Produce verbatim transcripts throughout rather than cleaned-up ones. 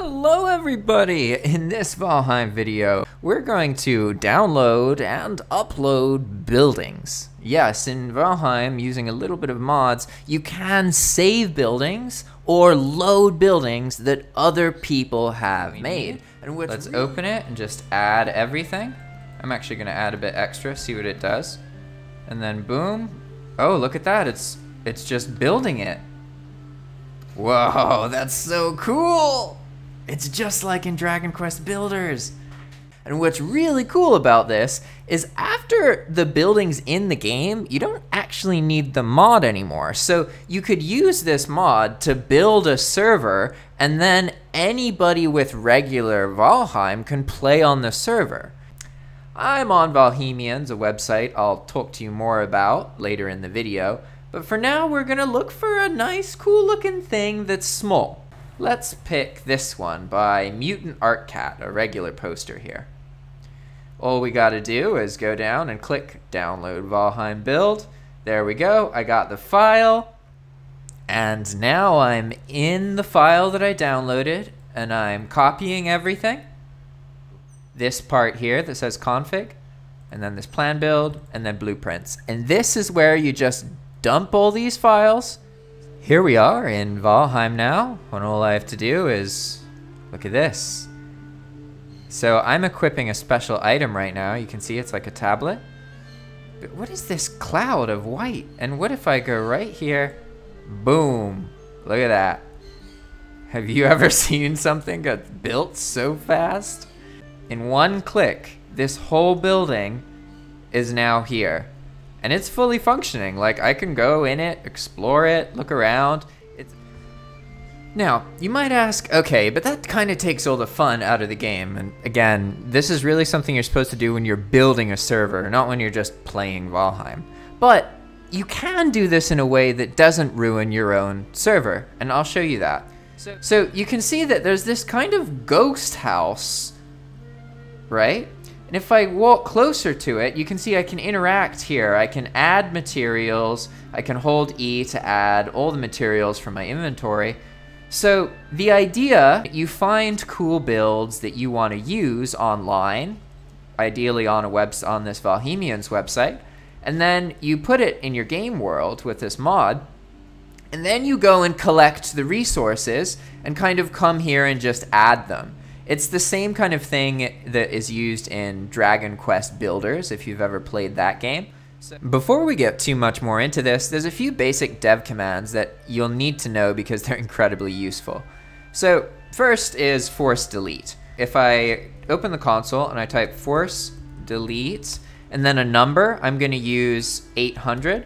Hello everybody! In this Valheim video, we're going to download and upload buildings. Yes, in Valheim, using a little bit of mods, you can save buildings or load buildings that other people have made. And let's open it and just add everything. I'm actually going to add a bit extra, see what it does. And then boom. Oh, look at that. It's, it's just building it. Whoa, that's so cool! It's just like in Dragon Quest Builders. And what's really cool about this is after the building's in the game, you don't actually need the mod anymore. So you could use this mod to build a server, and then anybody with regular Valheim can play on the server. I'm on Valheimians, a website I'll talk to you more about later in the video. But for now, we're gonna look for a nice, cool looking thing that's small. Let's pick this one by Mutant Artcat, a regular poster here. All we gotta do is go down and click download Valheim build. There we go, I got the file. And now I'm in the file that I downloaded and I'm copying everything. This part here that says config, and then this plan build, and then blueprints. And this is where you just dump all these files. Here we are in Valheim now, and all I have to do is look at this. So I'm equipping a special item right now. You can see it's like a tablet. But what is this cloud of white? And what if I go right here? Boom! Look at that. Have you ever seen something get built so fast? In one click, this whole building is now here. And it's fully functioning. Like, I can go in it, explore it, look around. It's... Now, you might ask, okay, but that kind of takes all the fun out of the game. And again, this is really something you're supposed to do when you're building a server, not when you're just playing Valheim. But you can do this in a way that doesn't ruin your own server, and I'll show you that. So, so you can see that there's this kind of ghost house, right? And if I walk closer to it, you can see I can interact here. I can add materials. I can hold E to add all the materials from my inventory. So the idea, you find cool builds that you want to use online, ideally on a web on this Valheimians website, and then you put it in your game world with this mod, and then you go and collect the resources and kind of come here and just add them. It's the same kind of thing that is used in Dragon Quest Builders, if you've ever played that game. Before we get too much more into this, there's a few basic dev commands that you'll need to know because they're incredibly useful. So first is force delete. If I open the console and I type force delete and then a number, I'm gonna use eight hundred.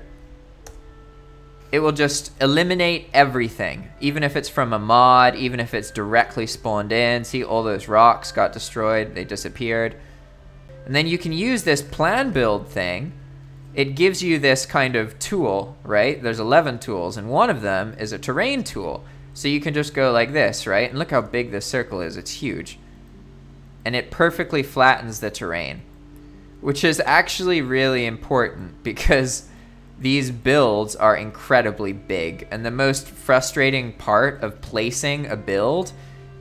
It will just eliminate everything, even if it's from a mod, even if it's directly spawned in. See, all those rocks got destroyed, they disappeared. And then you can use this plan build thing. It gives you this kind of tool, right? There's eleven tools, and one of them is a terrain tool. So you can just go like this, right? And look how big this circle is, it's huge. And it perfectly flattens the terrain, which is actually really important because these builds are incredibly big, and the most frustrating part of placing a build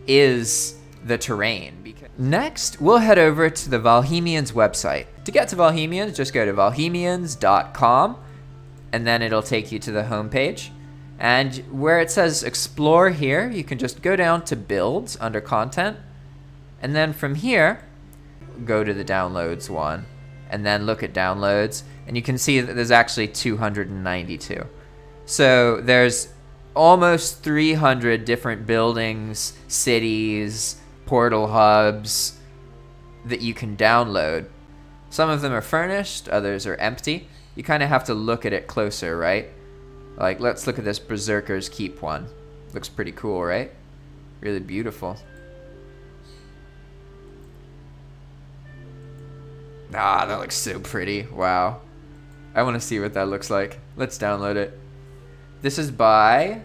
is the terrain. Next, we'll head over to the Valheimians website. To get to Valheimians, just go to valheimians dot com, and then it'll take you to the homepage. And where it says explore here, you can just go down to builds under content, and then from here, go to the downloads one, and then look at downloads, and you can see that there's actually two hundred ninety-two. So there's almost three hundred different buildings, cities, portal hubs that you can download. Some of them are furnished, others are empty. You kind of have to look at it closer, right? Like, let's look at this Berserker's Keep one. Looks pretty cool, right? Really beautiful. Ah, that looks so pretty. Wow. I want to see what that looks like. Let's download it. This is by,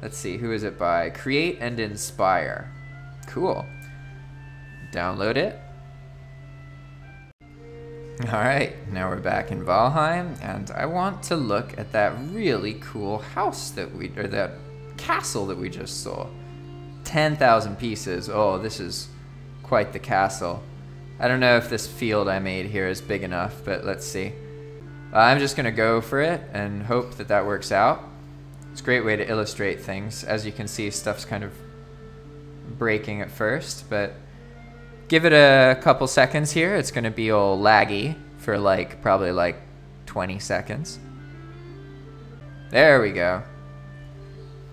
let's see, who is it by? Create and Inspire. Cool. Download it. Alright, now we're back in Valheim, and I want to look at that really cool house that we, or that castle that we just saw. ten thousand pieces. Oh, this is quite the castle. I don't know if this field I made here is big enough, but let's see. Uh, I'm just gonna go for it and hope that that works out. It's a great way to illustrate things. As you can see, stuff's kind of breaking at first, but give it a couple seconds here. It's gonna be all laggy for like, probably like twenty seconds. There we go.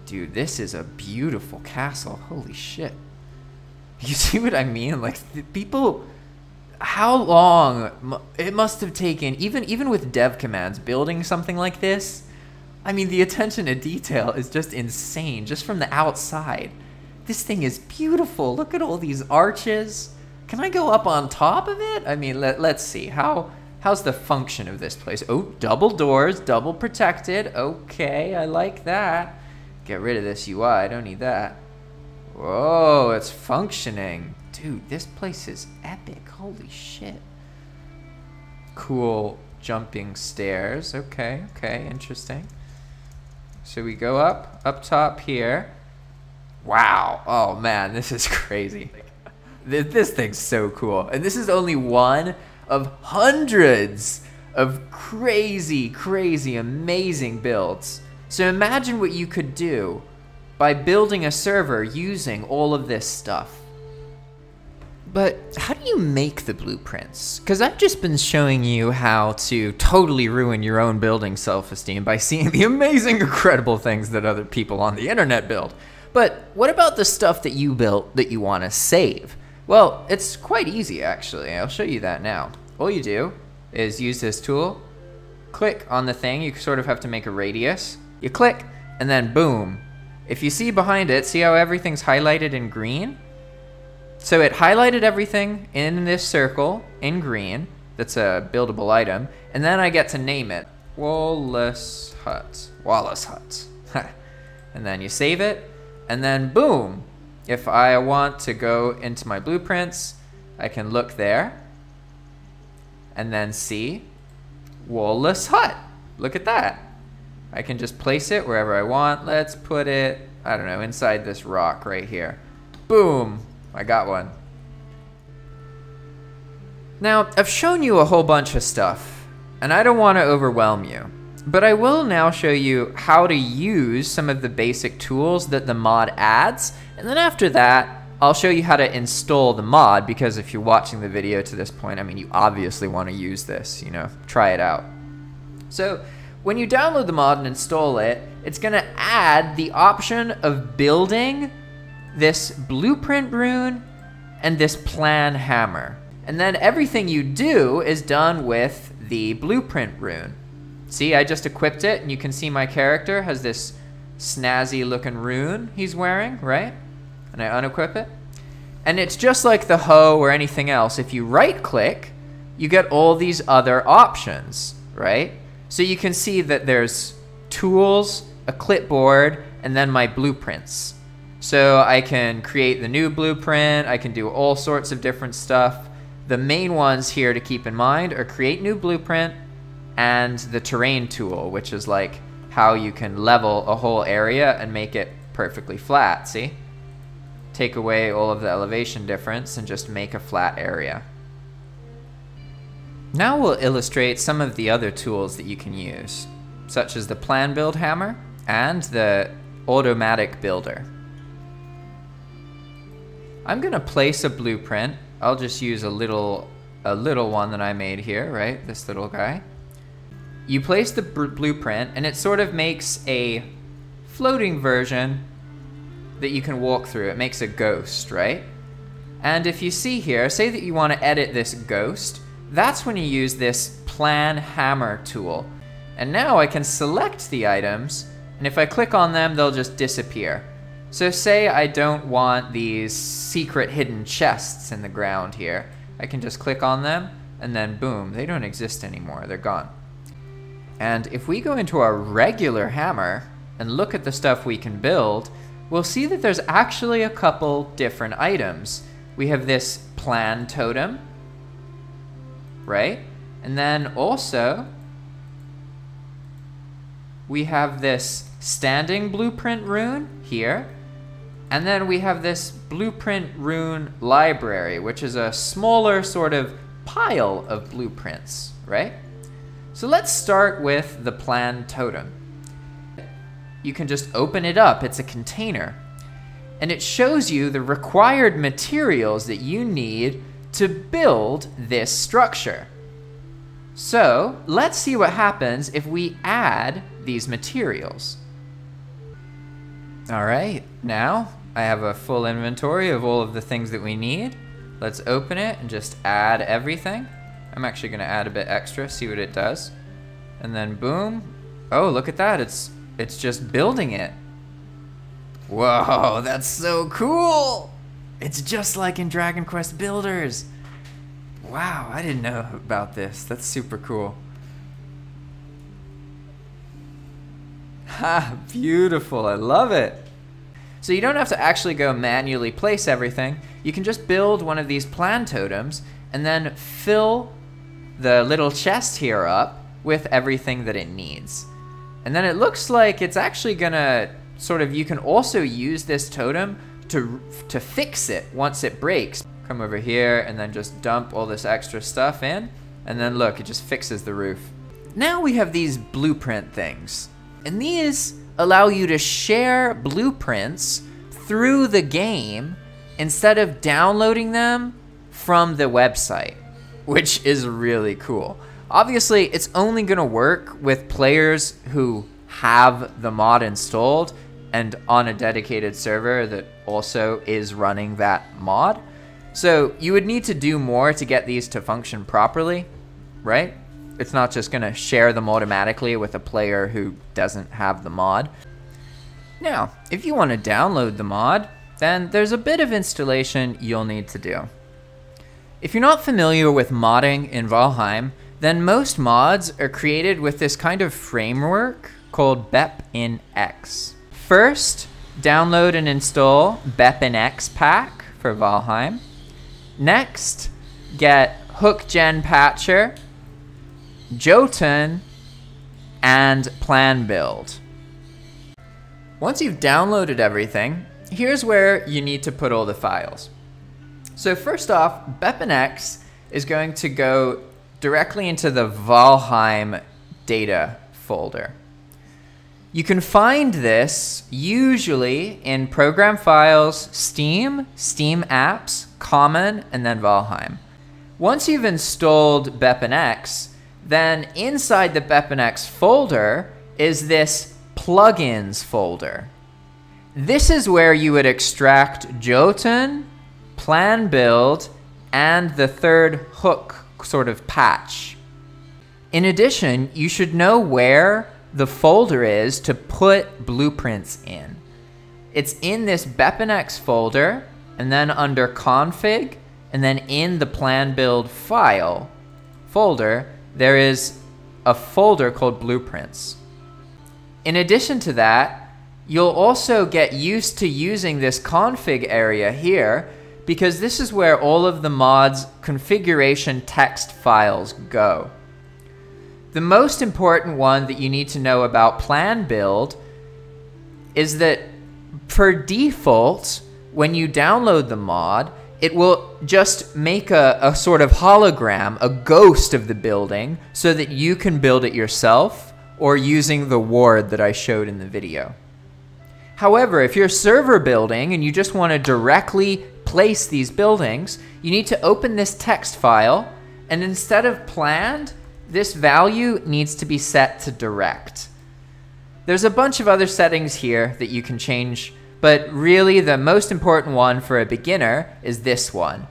Dude, this is a beautiful castle. Holy shit. You see what I mean? Like, people, how long it must have taken, even even with dev commands, building something like this. I mean, the attention to detail is just insane, just from the outside. This thing is beautiful. Look at all these arches. Can I go up on top of it? I mean, let, let's see. How how's the function of this place? Oh, double doors, double protected. Okay, I like that. Get rid of this U I. I don't need that. Whoa, it's functioning. Dude, this place is epic. Holy shit. Cool jumping stairs. Okay, okay, interesting. So we go up, up top here. Wow. Oh, man, this is crazy. This thing's so cool. And this is only one of hundreds of crazy, crazy, amazing builds. So imagine what you could do by building a server using all of this stuff. But how do you make the blueprints? Because I've just been showing you how to totally ruin your own building self-esteem by seeing the amazing, incredible things that other people on the internet build. But what about the stuff that you built that you want to save? Well, it's quite easy, actually. I'll show you that now. All you do is use this tool, click on the thing. You sort of have to make a radius. You click, and then boom. If you see behind it, see how everything's highlighted in green? So it highlighted everything in this circle in green. That's a buildable item. And then I get to name it. Wallace Hut. Wallace Hut. And then you save it. And then boom. If I want to go into my blueprints, I can look there. And then see Wallace Hut. Look at that. I can just place it wherever I want. Let's put it, I don't know, inside this rock right here. Boom, I got one. Now, I've shown you a whole bunch of stuff, and I don't want to overwhelm you, but I will now show you how to use some of the basic tools that the mod adds, and then after that, I'll show you how to install the mod, because if you're watching the video to this point, I mean, you obviously want to use this, you know, try it out. So, when you download the mod and install it, it's gonna add the option of building this blueprint rune and this plan hammer. And then everything you do is done with the blueprint rune. See, I just equipped it, and you can see my character has this snazzy looking rune he's wearing, right? And I unequip it. And it's just like the hoe or anything else. If you right click, you get all these other options, right? So you can see that there's tools, a clipboard, and then my blueprints. So I can create the new blueprint, I can do all sorts of different stuff. The main ones here to keep in mind are create new blueprint and the terrain tool, which is like how you can level a whole area and make it perfectly flat, see? Take away all of the elevation difference and just make a flat area. Now we'll illustrate some of the other tools that you can use, such as the PlanBuild hammer and the automatic builder. I'm going to place a blueprint. I'll just use a little a little one that I made here, right? This little guy. You place the blueprint and it sort of makes a floating version that you can walk through. It makes a ghost, right? And if you see here, say that you want to edit this ghost, that's when you use this plan hammer tool. And now I can select the items, and if I click on them, they'll just disappear. So say I don't want these secret hidden chests in the ground here. I can just click on them, and then boom, they don't exist anymore, they're gone. And if we go into our regular hammer and look at the stuff we can build, we'll see that there's actually a couple different items. We have this plan totem, right? And then also, we have this standing blueprint rune here, And then we have this blueprint rune library, which is a smaller sort of pile of blueprints, right? So let's start with the plan totem. You can just open it up, it's a container. And it shows you the required materials that you need to build this structure. So let's see what happens if we add these materials. All right, now I have a full inventory of all of the things that we need. Let's open it and just add everything. I'm actually gonna add a bit extra, see what it does. And then boom. Oh, look at that, it's, it's just building it. Whoa, that's so cool! It's just like in Dragon Quest Builders. Wow, I didn't know about this. That's super cool. Ha, beautiful, I love it. So you don't have to actually go manually place everything. You can just build one of these plan totems and then fill the little chest here up with everything that it needs. And then it looks like it's actually gonna sort of, you can also use this totem to, to fix it once it breaks. Come over here and then just dump all this extra stuff in. And then look, it just fixes the roof. Now we have these blueprint things. And these allow you to share blueprints through the game instead of downloading them from the website, which is really cool. Obviously, it's only gonna work with players who have the mod installed and on a dedicated server that also is running that mod. So you would need to do more to get these to function properly, right? It's not just gonna share them automatically with a player who doesn't have the mod. Now, if you wanna download the mod, then there's a bit of installation you'll need to do. If you're not familiar with modding in Valheim, then most mods are created with this kind of framework called BepInEx. First, download and install BepInEx pack for Valheim. Next, get HookGen Patcher, Jotun, and PlanBuild. Once you've downloaded everything, here's where you need to put all the files. So first off, BepInEx is going to go directly into the Valheim data folder. You can find this usually in Program Files, Steam, Steam Apps, Common, and then Valheim. Once you've installed BepInEx, then inside the BepInEx folder is this plugins folder. This is where you would extract Jotun, PlanBuild, and the third hook sort of patch. In addition, you should know where the folder is to put blueprints in. It's in this BepInEx folder, and then under config, and then in the PlanBuild file folder, there is a folder called blueprints. In addition to that, you'll also get used to using this config area here, because this is where all of the mod's configuration text files go. The most important one that you need to know about PlanBuild is that per default, when you download the mod, it will just make a, a sort of hologram, a ghost of the building, so that you can build it yourself or using the ward that I showed in the video. However, if you're server building and you just want to directly place these buildings, you need to open this text file, and instead of planned, this value needs to be set to direct. There's a bunch of other settings here that you can change, but really the most important one for a beginner is this one.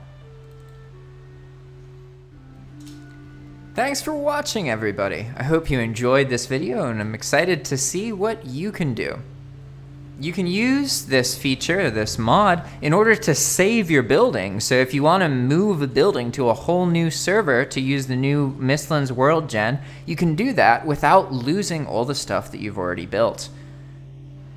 Thanks for watching, everybody. I hope you enjoyed this video, and I'm excited to see what you can do. You can use this feature, this mod, in order to save your building. So if you want to move a building to a whole new server to use the new Mislan's World Gen, you can do that without losing all the stuff that you've already built.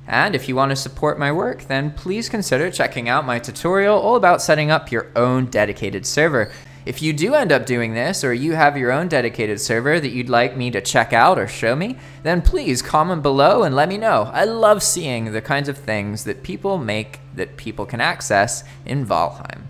And if you want to support my work, then please consider checking out my tutorial all about setting up your own dedicated server. If you do end up doing this, or you have your own dedicated server that you'd like me to check out or show me, then please comment below and let me know. I love seeing the kinds of things that people make that people can access in Valheim.